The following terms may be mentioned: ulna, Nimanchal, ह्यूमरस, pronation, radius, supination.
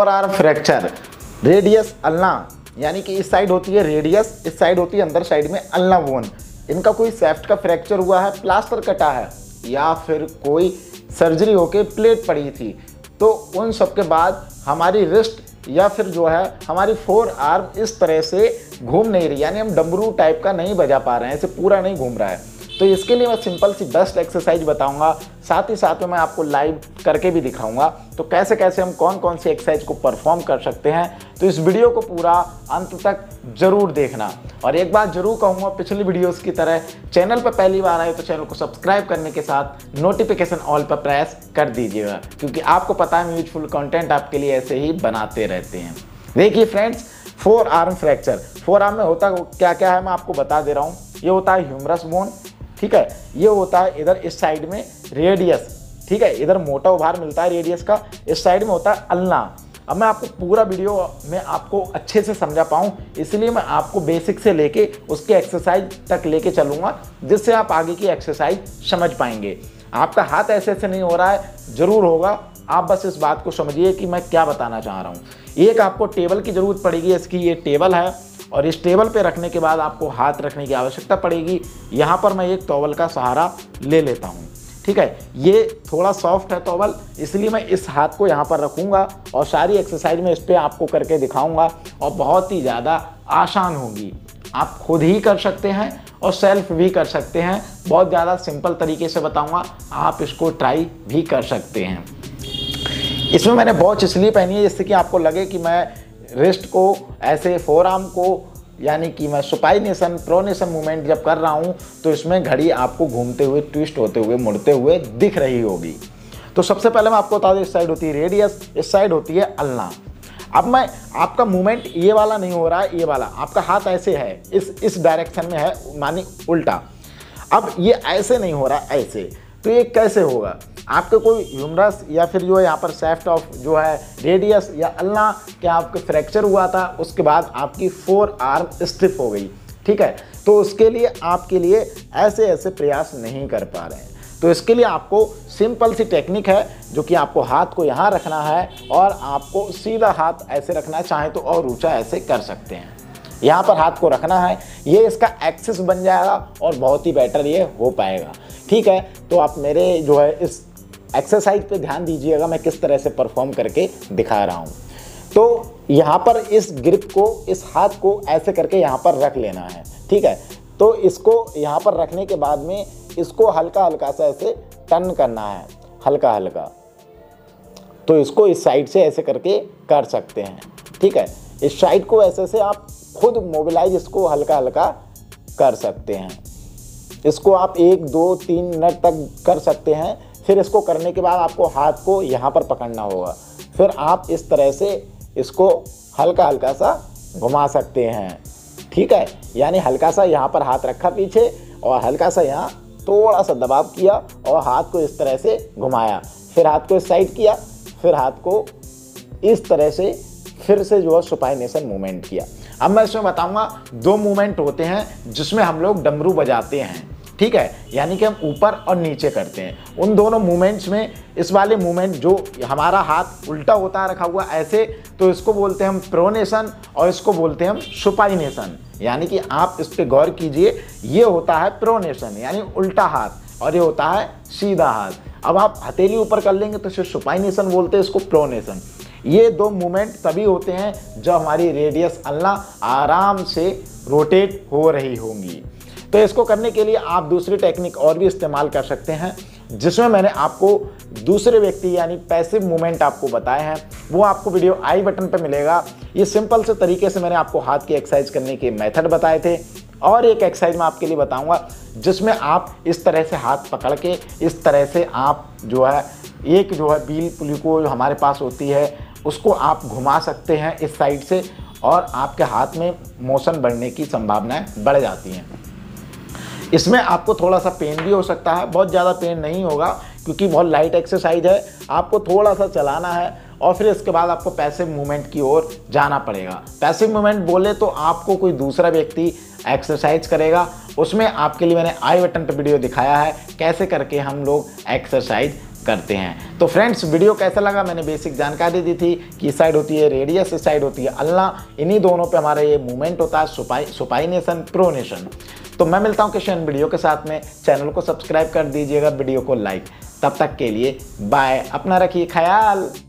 पर are fracture, radius ulna, यानी कि इस साइड होती है रेडियस, इस साइड होती है अंदर साइड में अल्ना बोन। इनका कोई सैफ्ट का फ्रैक्चर हुआ है, प्लास्टर कटा है या फिर कोई सर्जरी होके प्लेट पड़ी थी, तो उन सब के बाद हमारी रिस्ट या फिर जो है हमारी फोर आर्म इस तरह से घूम नहीं रही, यानी हम डमरू टाइप का नहीं बजा पा रहे हैं, ऐसे पूरा नहीं घूम रहा है। तो इसके लिए मैं सिंपल सी बेस्ट एक्सरसाइज बताऊंगा, साथ ही साथ में मैं आपको लाइव करके भी दिखाऊंगा तो कैसे कैसे हम कौन कौन सी एक्सरसाइज को परफॉर्म कर सकते हैं। तो इस वीडियो को पूरा अंत तक ज़रूर देखना। और एक बात ज़रूर कहूँगा, पिछली वीडियोस की तरह चैनल पर पहली बार आए तो चैनल को सब्सक्राइब करने के साथ नोटिफिकेशन ऑल पर प्रेस कर दीजिएगा, क्योंकि आपको पता है हम यूजफुल कॉन्टेंट आपके लिए ऐसे ही बनाते रहते हैं। देखिए friends, forearm fracture, forearm में होता क्या क्या है मैं आपको बता दे रहा हूँ। ये होता है ह्यूमरस बोन, ठीक है, ये होता है इधर इस साइड में रेडियस, ठीक है, इधर मोटा उभार मिलता है रेडियस का, इस साइड में होता है अल्ना। अब मैं आपको पूरा वीडियो में आपको अच्छे से समझा पाऊँ, इसलिए मैं आपको बेसिक से लेके उसके एक्सरसाइज तक लेके चलूँगा, जिससे आप आगे की एक्सरसाइज समझ पाएंगे। आपका हाथ ऐसे ऐसे नहीं हो रहा है, ज़रूर होगा, आप बस इस बात को समझिए कि मैं क्या बताना चाह रहा हूँ। एक आपको टेबल की ज़रूरत पड़ेगी, इसकी ये टेबल है और इस टेबल पे रखने के बाद आपको हाथ रखने की आवश्यकता पड़ेगी। यहाँ पर मैं एक टॉवल का सहारा ले लेता हूँ, ठीक है, ये थोड़ा सॉफ्ट है टॉवल, इसलिए मैं इस हाथ को यहाँ पर रखूँगा और सारी एक्सरसाइज में इस पर आपको करके दिखाऊँगा और बहुत ही ज़्यादा आसान होगी, आप खुद ही कर सकते हैं और सेल्फ भी कर सकते हैं, बहुत ज़्यादा सिंपल तरीके से बताऊँगा, आप इसको ट्राई भी कर सकते हैं। इसमें मैंने वॉच इसलिए पहनी है जिससे कि आपको लगे कि मैं रिस्ट को ऐसे फोरआर्म को, यानी कि मैं सुपाइनेशन प्रोनेशन मूवमेंट जब कर रहा हूँ तो इसमें घड़ी आपको घूमते हुए, ट्विस्ट होते हुए, मुड़ते हुए दिख रही होगी। तो सबसे पहले मैं आपको बता दूँ, इस साइड होती है रेडियस, इस साइड होती है अल्ना। अब मैं आपका मूवमेंट ये वाला नहीं हो रहा है, ये वाला आपका हाथ ऐसे है, इस डायरेक्शन में है, मानी उल्टा। अब ये ऐसे नहीं हो रहा है, ऐसे, तो ये कैसे होगा? आपके कोई ह्यूमरस या फिर जो है यहाँ पर सैफ्ट ऑफ जो है रेडियस या अल्ना क्या आपके फ्रैक्चर हुआ था, उसके बाद आपकी फोर आर्म स्टिफ हो गई, ठीक है, तो उसके लिए आपके लिए ऐसे ऐसे प्रयास नहीं कर पा रहे हैं। तो इसके लिए आपको सिंपल सी टेक्निक है, जो कि आपको हाथ को यहाँ रखना है और आपको सीधा हाथ ऐसे रखना, चाहे तो और ऊँचा ऐसे कर सकते हैं, यहाँ पर हाथ को रखना है, ये इसका एक्सिस बन जाएगा और बहुत ही बेटर ये हो पाएगा, ठीक है। तो आप मेरे जो है इस एक्सरसाइज पे ध्यान दीजिएगा, मैं किस तरह से परफॉर्म करके दिखा रहा हूँ। तो यहाँ पर इस ग्रिप को, इस हाथ को ऐसे करके यहाँ पर रख लेना है, ठीक है, तो इसको यहाँ पर रखने के बाद में इसको हल्का हल्का सा ऐसे टर्न करना है, हल्का हल्का, तो इसको इस साइड से ऐसे करके कर सकते हैं, ठीक है, इस साइड को ऐसे से आप खुद मोबिलाइज इसको हल्का हल्का कर सकते हैं। इसको आप 1, 2, 3 मिनट तक कर सकते हैं। फिर इसको करने के बाद आपको हाथ को यहाँ पर पकड़ना होगा, फिर आप इस तरह से इसको हल्का हल्का सा घुमा सकते हैं, ठीक है, यानी हल्का सा यहाँ पर हाथ रखा पीछे और हल्का सा यहाँ थोड़ा सा दबाव किया और हाथ को इस तरह से घुमाया, फिर हाथ को इस साइड किया, फिर हाथ को इस तरह से फिर से जो है सुपाइनेशन मूवमेंट किया। अब मैं इसमें बताऊंगा 2 मूवमेंट होते हैं जिसमें हम लोग डमरू बजाते हैं, ठीक है, यानी कि हम ऊपर और नीचे करते हैं। उन दोनों मूवमेंट्स में इस वाले मूवमेंट जो हमारा हाथ उल्टा होता है रखा हुआ ऐसे, तो इसको बोलते हैं हम प्रोनेशन और इसको बोलते हैं हम सुपाइनेशन, यानी कि आप इस पर गौर कीजिए। ये होता है प्रोनेशन यानी उल्टा हाथ और ये होता है सीधा हाथ। अब आप हथेली ऊपर कर लेंगे तो इसे सुपाइनेशन बोलते हैं, इसको प्रोनेशन। ये 2 मूवमेंट तभी होते हैं जब हमारी रेडियस अल्ना आराम से रोटेट हो रही होंगी। तो इसको करने के लिए आप दूसरी टेक्निक और भी इस्तेमाल कर सकते हैं, जिसमें मैंने आपको दूसरे व्यक्ति यानी पैसिव मूवमेंट आपको बताए हैं, वो आपको वीडियो आई बटन पर मिलेगा। ये सिंपल से तरीके से मैंने आपको हाथ की एक्सरसाइज करने के मेथड बताए थे और एक एक्सरसाइज मैं आपके लिए बताऊंगा जिसमें आप इस तरह से हाथ पकड़ के इस तरह से आप जो है एक जो है बील पुली को जो हमारे पास होती है उसको आप घुमा सकते हैं इस साइड से और आपके हाथ में मोशन बढ़ने की संभावनाएं बढ़ जाती हैं। इसमें आपको थोड़ा सा पेन भी हो सकता है, बहुत ज़्यादा पेन नहीं होगा क्योंकि बहुत लाइट एक्सरसाइज है, आपको थोड़ा सा चलाना है और फिर इसके बाद आपको पैसिव मूवमेंट की ओर जाना पड़ेगा। पैसिव मूवमेंट बोले तो आपको कोई दूसरा व्यक्ति एक्सरसाइज करेगा, उसमें आपके लिए मैंने आई बटन पर वीडियो दिखाया है कैसे करके हम लोग एक्सरसाइज करते हैं। तो फ्रेंड्स वीडियो कैसा लगा, मैंने बेसिक जानकारी दी थी कि इस साइड होती है रेडियस, इस साइड होती है अल्ना, इन्हीं दोनों पे हमारा ये मूवमेंट होता है सुपाइनेशन प्रोनेशन। तो मैं मिलता हूँ क्वेश्चन वीडियो के साथ में, चैनल को सब्सक्राइब कर दीजिएगा, वीडियो को लाइक, तब तक के लिए बाय, अपना रखिए ख्याल।